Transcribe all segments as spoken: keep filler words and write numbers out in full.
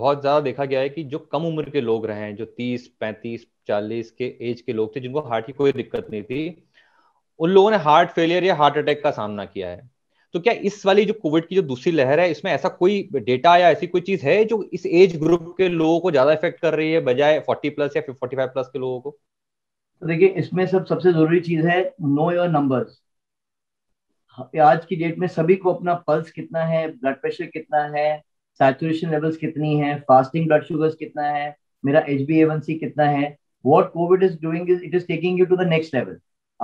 बहुत ज्यादा देखा गया है कि जो कम उम्र के लोग रहे हैं, जो तीस पैंतीस चालीस के एज के लोग थे, जिनको हार्ट की कोई दिक्कत नहीं थी, उन लोगों ने हार्ट फेलियर या हार्ट अटैक का सामना किया है। तो क्या इस वाली जो कोविड की जो दूसरी लहर है, इसमें ऐसा कोई डेटा या ऐसी कोई चीज है जो इस एज ग्रुप के लोगों को ज्यादा इफेक्ट कर रही है बजाय चालीस प्लस या पैंतालीस प्लस के लोगों को? तो देखिए, इसमें सब सबसे जरूरी चीज है नो योर नंबर्स। आज की डेट में सभी को अपना पल्स कितना है, ब्लड प्रेशर कितना है, सैचुरेशन लेवल्स कितनी है, फास्टिंग ब्लड शुगर्स कितना है, मेरा H B A one C कितना है। What COVID is doing is it is taking you to the next level.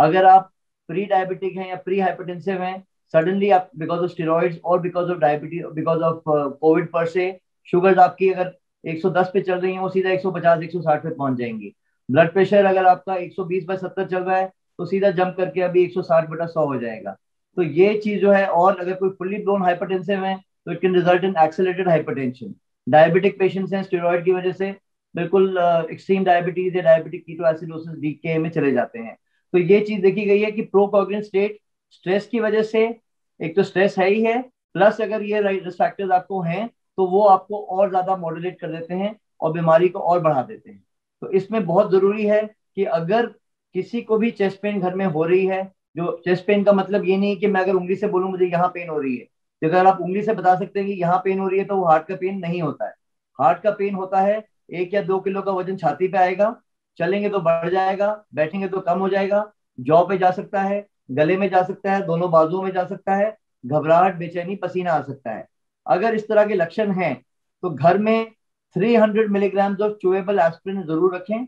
अगर आप प्री डायबिटिक हैं या प्री हाइपरटेंसिव हैं, सडनली आप बिकॉज ऑफ स्टेरॉइड्स और because of diabetes, because of COVID पर से शुगर्स आपकी अगर एक सौ दस पे चल रही हैं, वो सीधा एक सौ पचास एक सौ साठ पे पहुंच जाएंगी। ब्लड प्रेशर अगर आपका एक सौ बीस बाय सत्तर चल रहा है तो सीधा जंप करके अभी एक सौ साठ बटा सौ हो जाएगा। तो ये चीज जो है, और अगर कोई फुल्ली ब्लोन हाइपरटेंसिव है तो it can result in accelerated hypertension. Diabetic patients हैं, स्टेरॉइड की वजह से बिल्कुल एक्सट्रीम डायबिटीज या डायबिटिक कीटोएसिडोसिस डीके में चले जाते हैं। तो ये चीज देखी गई है कि प्रोकोग्रेंट स्टेट स्ट्रेस की वजह से, एक तो स्ट्रेस है ही है, प्लस अगर ये रिस्क फैक्टर्स आपको हैं तो वो आपको और ज्यादा मॉडरेट कर देते हैं और बीमारी को और बढ़ा देते हैं। तो इसमें बहुत जरूरी है कि अगर किसी को भी चेस्ट पेन घर में हो रही है, जो चेस्ट पेन का मतलब ये नहीं कि मैं अगर उंगली से बोलूँ मुझे यहाँ पेन हो रही है, तो अगर आप उंगली से बता सकते हैं कि यहाँ पेन हो रही है तो वो हार्ट का पेन नहीं होता है। हार्ट का पेन होता है एक या दो किलो का वजन छाती पे आएगा, चलेंगे तो बढ़ जाएगा, बैठेंगे तो कम हो जाएगा, जॉ पे जा सकता है, गले में जा सकता है, दोनों बाजुओं में जा सकता है, घबराहट, बेचैनी, पसीना आ सकता है। अगर इस तरह के लक्षण हैं तो घर में तीन सौ मिलीग्राम ऑफ चोएबल एस्पिरिन जरूर रखें।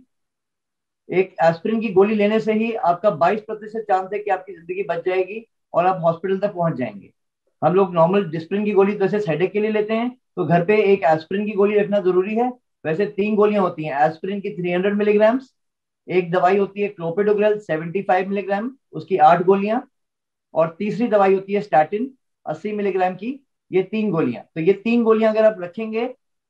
एक एस्पिरिन की गोली लेने से ही आपका बाईस प्रतिशत चांस है कि आपकी जिंदगी बच जाएगी और आप हॉस्पिटल तक पहुंच जाएंगे। हम लोग नॉर्मल डिस्प्रिन की गोली जैसे हेडेक के लिए लेते हैं, तो घर पे एक एस्पिरिन की गोली रखना जरूरी है। वैसे तीन गोलियां होती हैं एस्पिरिन की तीन सौ मिलीग्राम, एक दवाई होती है क्लोपिडोग्रेल पचहत्तर मिलीग्राम, उसकी आठ गोलियां, और तीसरी दवाई होती है स्टैटिन अस्सी मिलीग्राम की, ये तीन गोलियां। तो ये तीन गोलियां अगर आप रखेंगे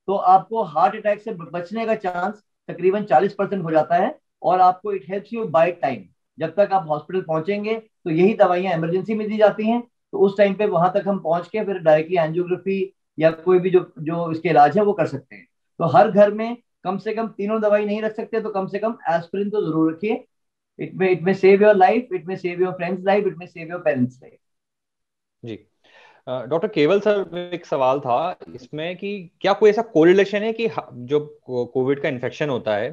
तो आपको हार्ट अटैक से बचने का चांस तकरीबन चालीस परसेंट हो जाता है और आपको it helps you buy time. जब तक आप हॉस्पिटल पहुंचेंगे तो यही दवाइयां इमरजेंसी में दी जाती हैं, तो उस टाइम पे वहां तक हम पहुंच के फिर डायरेक्टली एंजियोग्राफी या कोई भी जो जो इसके इलाज है वो कर सकते हैं। तो हर घर में कम से कम तीनों दवाई नहीं रख सकते तो कम से कम एस्पिरिन तो जरूर रखिए। It may it may save your life, it may save your friends life, it may save your parents life. जी डॉक्टर केवल सर, एक सवाल था इसमें कि क्या कोई ऐसा कोरिलेशन है कि जो कोविड का इन्फेक्शन होता है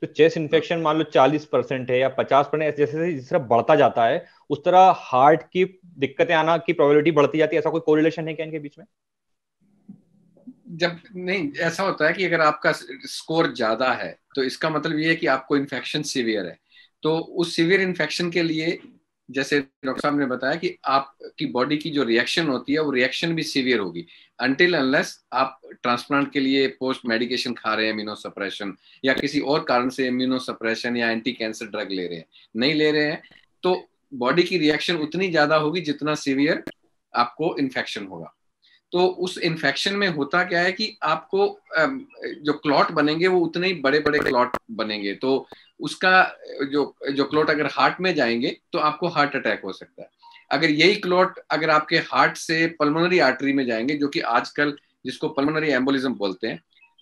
तो चेस्ट इन्फेक्शन मान लो चालीस परसेंट है या पचास परसेंट, जैसे जिस तरह बढ़ता जाता है उस तरह हार्ट की दिक्कतें आना की प्रोबेबिलिटी बढ़ती जाती है, ऐसा कोई कोरिलेशन है क्या इनके बीच में? जब नहीं, ऐसा होता है कि अगर आपका स्कोर ज्यादा है तो इसका मतलब ये है कि आपको इन्फेक्शन सीवियर है। तो उस सीवियर इन्फेक्शन के लिए जैसे डॉक्टर साहब ने बताया कि आपकी बॉडी की जो रिएक्शन होती है वो रिएक्शन भी सीवियर होगी। अनटिल अनलेस आप ट्रांसप्लांट के लिए पोस्ट मेडिकेशन खा रहे हैं, इम्यूनोसप्रेशन, या किसी और कारण से इम्यूनोसप्रेशन या एंटी कैंसर ड्रग ले रहे हैं, नहीं ले रहे हैं, तो बॉडी की रिएक्शन उतनी ज्यादा होगी जितना सीवियर आपको इन्फेक्शन होगा। तो उस इन्फेक्शन में होता क्या है कि आपको जो क्लॉट बनेंगे वो उतने ही बड़े बड़े क्लॉट बनेंगे। तो उसका जो जो क्लॉट अगर हार्ट में जाएंगे तो आपको हार्ट अटैक हो सकता है। अगर यही क्लॉट अगर आपके हार्ट से पल्मोनरी आर्टरी में जाएंगे, जो कि आजकल जिसको पल्मोनरी एम्बोलिज्म बोलते हैं,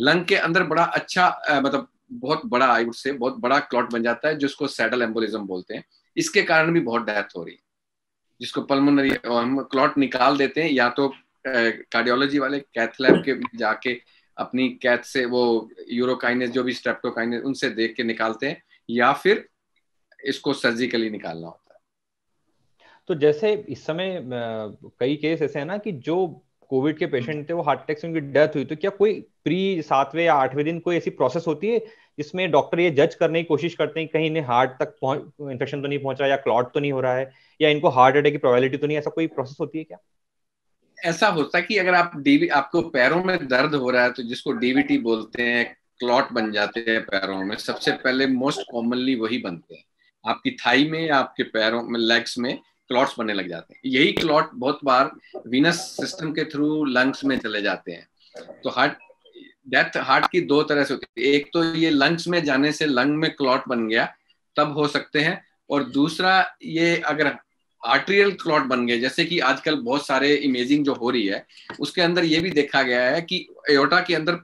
लंग के अंदर बड़ा अच्छा आ, मतलब बहुत बड़ा आई वुड से बहुत बड़ा क्लॉट बन जाता है जिसको सैडल एम्बोलिज्म बोलते हैं। इसके कारण भी बहुत डेथ हो रही है, जिसको पल्मोनरी हम क्लॉट निकाल देते हैं, या तो कार्डियोलॉजी uh, वाले कैथ लैब के जाके अपनी कैथ से वो यूरोकाइनेस जो भी स्ट्रेप्टोकाइनेस उनसे देख के निकालते हैं, या फिर इसको सर्जिकली निकालना होता है। तो जैसे इस समय कई केस ऐसे हैं ना कि जो कोविड के पेशेंट थे वो हार्ट अटैक से उनकी डेथ हुई, तो क्या कोई प्री सातवें या आठवें दिन कोई ऐसी प्रोसेस होती है जिसमें डॉक्टर ये जज करने की कोशिश करते हैं कहीं इन्हें हार्ट तक इन्फेक्शन तो नहीं पहुंच रहा, या क्लॉट तो नहीं हो रहा है, या इनको हार्ट अटैक की प्रोबेबिलिटी तो नहीं, ऐसा कोई प्रोसेस होती है क्या? ऐसा होता है कि अगर आप डीवी आपको पैरों में दर्द हो रहा है तो जिसको डी वी टी बोलते हैं, क्लॉट बन जाते हैं पैरों में। सबसे पहले मोस्ट कॉमनली वही बनते हैं, आपकी थाई में, आपके पैरों में, लेग्स में क्लॉट्स बनने लग जाते हैं। यही क्लॉट बहुत बार वीनस सिस्टम के थ्रू लंग्स में चले जाते हैं। तो हार्ट डेथ हार्ट की दो तरह से होती है, एक तो ये लंग्स में जाने से लंग में क्लॉट बन गया तब हो सकते हैं, और दूसरा ये अगर आर्टरियल क्लॉट बन गए, जैसे कि आजकल बहुत सारे इमेजिंग जो हो रही है उसके अंदर ये भी देखा गया है कि एओटा के अंदर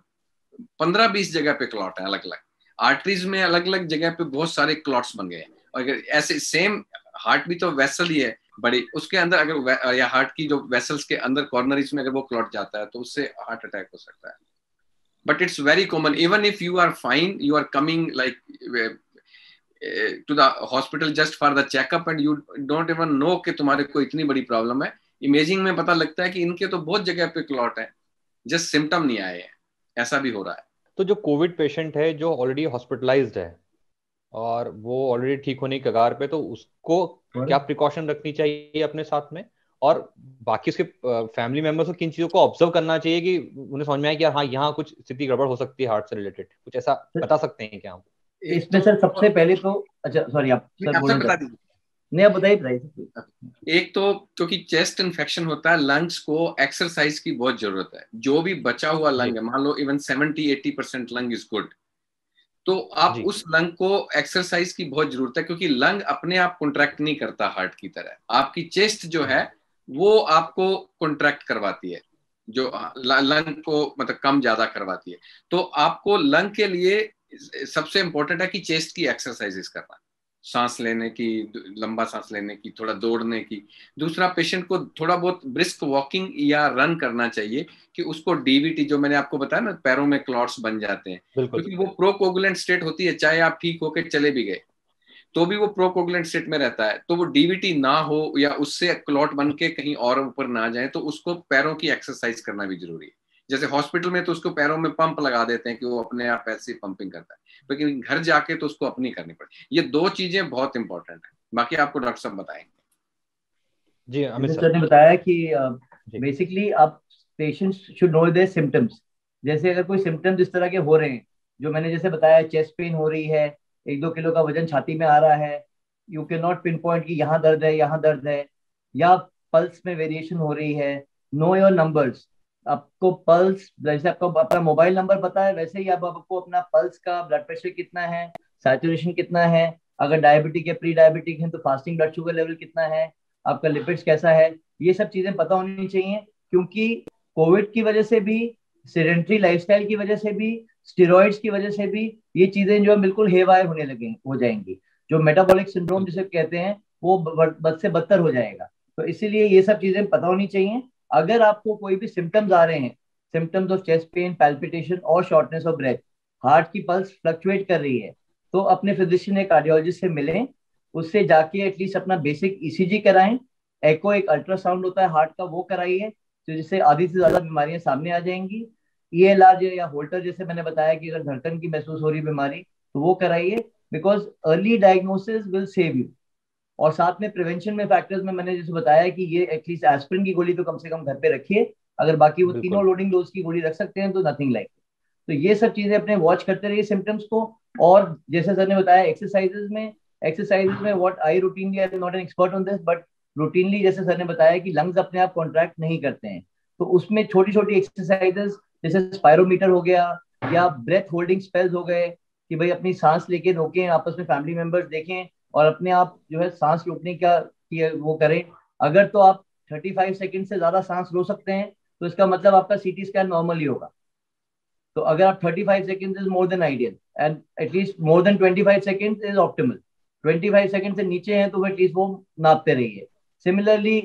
पंद्रह बीस जगह पे क्लॉट है अलग अलग, आर्टरीज में अलग अलग जगह पे बहुत सारे क्लॉट्स बन गए हैं। और अगर ऐसे सेम हार्ट भी तो वैसल ही है बड़ी, उसके अंदर अगर या हार्ट की जो वेसल्स के अंदर कॉर्नरीज में अगर वो क्लॉट जाता है तो उससे हार्ट अटैक हो सकता है। But it's very common, even if you are fine, you are coming like to the hospital just for the checkup and you don't even know कि तुम्हारे को इतनी बड़ी प्रॉब्लम है, इमेजिंग में पता लगता है कि इनके तो बहुत जगह पे क्लॉट है, जस्ट सिम्टम नहीं आए हैं, ऐसा भी हो रहा है। तो जो कोविड पेशेंट है जो ऑलरेडी हॉस्पिटलाइज्ड है और वो ऑलरेडी ठीक होने की कगार पे, तो उसको क्या प्रिकॉशन रखनी चाहिए अपने साथ में, और बाकी उसके फैमिली मेंबर्स को किन चीजों को ऑब्जर्व करना चाहिए कि उन्हें समझ में आए कि हाँ यहाँ कुछ स्थिति गड़बड़ हो सकती है हार्ट से रिलेटेड, कुछ ऐसा बता सकते हैं क्या हम इसमें? सर सबसे पहले तो अच्छा सॉरी आप बता दीजिए, नहीं आप बताइए। एक तो क्योंकि चेस्ट इन्फेक्शन होता है, लंग्स को एक्सरसाइज की बहुत जरूरत है। जो भी बचा हुआ लंग है, मान लो even seventy eighty percent lung is good, तो आप उस लंग को एक्सरसाइज की बहुत जरूरत है, क्योंकि लंग अपने आप कॉन्ट्रैक्ट नहीं करता हार्ट की तरह। आपकी चेस्ट जो है वो आपको कॉन्ट्रैक्ट करवाती है, जो लंग को मतलब कम ज्यादा करवाती है। तो आपको लंग के लिए सबसे इंपॉर्टेंट है कि चेस्ट की एक्सरसाइजेस करना, सांस लेने की, लंबा सांस लेने की, थोड़ा दौड़ने की। दूसरा, पेशेंट को थोड़ा बहुत ब्रिस्क वॉकिंग या रन करना चाहिए कि उसको डीवीटी, जो मैंने आपको बताया ना पैरों में क्लॉट्स बन जाते हैं, क्योंकि वो प्रोकोगुलेंट स्टेट होती है, चाहे आप ठीक होके चले भी गए तो भी वो प्रोकोगुलेंट स्टेट में रहता है। तो वो डीवीटी ना हो या उससे क्लॉट बन के कहीं और ऊपर ना जाए, तो उसको पैरों की एक्सरसाइज करना भी जरूरी है। जैसे हॉस्पिटल में तो उसको पैरों में पंप लगा देते हैं कि वो अपने आप ऐसे पंपिंग करता है, लेकिन घर जाके तो उसको अपनी करनी पड़ेगी। ये दो चीजें बहुत इंपॉर्टेंट है, बाकी आपको डॉक्टर साहब बताएंगे। जी अमित सर ने बताया कि बेसिकली आप patients should know their symptoms. जैसे अगर कोई सिम्टम्स इस तरह के हो रहे हैं जो मैंने जैसे बताया, चेस्ट पेन हो रही है, एक दो किलो का वजन छाती में आ रहा है, you can not pinpoint कि यहाँ दर्द है यहाँ दर्द है, या पल्स में वेरिएशन हो रही है। नो योर नंबर्स, आपको पल्स, जैसे आपको अपना मोबाइल नंबर पता है वैसे ही आप आपको अपना पल्स का, ब्लड प्रेशर कितना है, सैचुरेशन कितना है, अगर डायबिटिक या प्री डायबिटिक है तो फास्टिंग ब्लड शुगर लेवल कितना है, आपका लिपिड्स कैसा है, ये सब चीजें पता होनी चाहिए। क्योंकि कोविड की वजह से भी, सेडेंट्री लाइफस्टाइल की वजह से भी, स्टेरॉइड्स की वजह से भी ये चीजें जो है बिल्कुल हेवायर होने लगे हो जाएंगी। जो मेटाबॉलिक सिंड्रोम जिसे कहते हैं वो बद से बदतर हो जाएगा। तो इसीलिए ये सब चीजें पता होनी चाहिए। अगर आपको कोई भी सिम्टम्स आ रहे हैं, symptoms of chest pain, palpitation और शॉर्टनेस ऑफ ब्रेथ, हार्ट की पल्स फ्लक्चुएट कर रही है, तो अपने फिजिशियन या कार्डियोलॉजिस्ट से मिलें, उससे जाके एटलीस्ट अपना बेसिक ईसीजी कराएं, एको एक अल्ट्रासाउंड होता है हार्ट का, वो कराइए, तो जिससे आधी से ज्यादा बीमारियां सामने आ जाएंगी। ईएलआर या होल्टर जैसे मैंने बताया कि अगर धड़कन की महसूस हो रही बीमारी तो वो कराइए, because early diagnosis will save you. और साथ में प्रिवेंशन में फैक्टर्स में मैंने जैसे बताया कि ये एटलीस्ट एस्पिरिन की गोली तो कम से कम घर पे रखिए, अगर बाकी वो तीनों लोडिंग डोज की गोली रख सकते हैं तो नथिंग लाइक। तो ये सब चीजें अपने वॉच करते रहिए सिम्टम्स को। और जैसे सर ने बताया एक्सरसाइजेस में, एक्सरसाइजेस में what I routinely, I am not an expert on this, but routinely जैसे सर ने बताया कि लंग्स अपने आप कॉन्ट्रैक्ट नहीं करते हैं, तो उसमें छोटी छोटी एक्सरसाइजेस जैसे स्पायरोमीटर हो गया या ब्रेथ होल्डिंग स्पेल्स हो गए, कि भाई अपनी सांस लेके रोकें, आपस में फैमिली मेंबर्स देखें और अपने आप जो है सांस रोकने का वो करें। अगर तो आप पैंतीस सेकंड से ज्यादा सांस रोक सकते हैं तो इसका मतलब आपका सीटी स्कैन नॉर्मल ही होगा। तो अगर आप पैंतीस second is more than ideal and at least more than पच्चीस सेकंड इज ऑप्टिमल। पच्चीस सेकंड से नीचे हैं तो एटलीस्ट वो नापते रहिए। सिमिलरली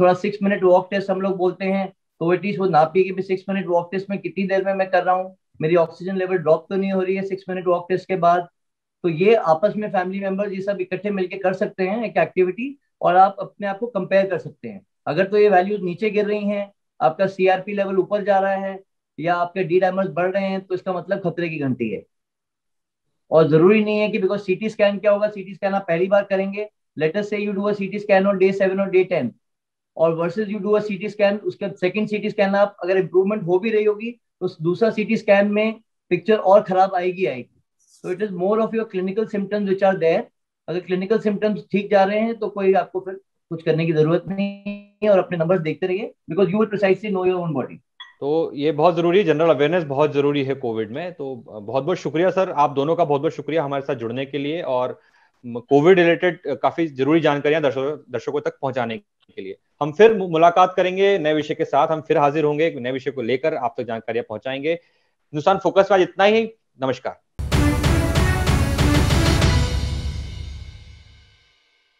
थोड़ा सिक्स मिनट वॉक टेस्ट हम लोग बोलते हैं, तो एटलीस्ट वो नापिए कि सिक्स मिनट वॉक टेस्ट में कितनी देर में मैं कर रहा हूँ, मेरी ऑक्सीजन लेवल ड्रॉप तो नहीं हो रही है सिक्स मिनट वॉक टेस्ट के बाद। तो ये आपस में फैमिली मेंबर्स ये सब इकट्ठे मिलके कर सकते हैं एक एक्टिविटी, और आप अपने आप को कंपेयर कर सकते हैं। अगर तो ये वैल्यूज नीचे गिर रही हैं, आपका सीआरपी लेवल ऊपर जा रहा है या आपके डी डाइमर्स बढ़ रहे हैं, तो इसका मतलब खतरे की घंटी है। और जरूरी नहीं है कि बिकॉज सीटी स्कैन क्या होगा, सीटी स्कैन आप पहली बार करेंगे, let us say you do a CT scan on day seven और डे टेन और versus you do a CT scan, उसके सेकंड सीटी स्कैन आप अगर इंप्रूवमेंट हो भी रही होगी तो दूसरा सीटी स्कैन में पिक्चर और खराब आएगी आएगी तो it is more of your clinical symptoms which are there. अगर क्लिनिकल सिम्टम्स ठीक जा रहे हैं तो कोई आपको फिर कुछ करने की जरूरत नहीं है, और अपने नंबर्स देखते रहिए because you will precisely know your own body. तो ये बहुत जरूरी है, जनरल अवेयरनेस बहुत जरूरी है कोविड में। तो बहुत बहुत शुक्रिया सर, आप दोनों का बहुत बहुत शुक्रिया हमारे साथ जुड़ने के लिए और कोविड रिलेटेड काफी जरूरी जानकारियां दर्शकों तक पहुंचाने के लिए। हम फिर मुलाकात करेंगे नए विषय के साथ, हम फिर हाजिर होंगे नए विषय को लेकर, आप तक जानकारियां पहुंचाएंगे। हिंदुस्तान फोकस में आज इतना ही। नमस्कार।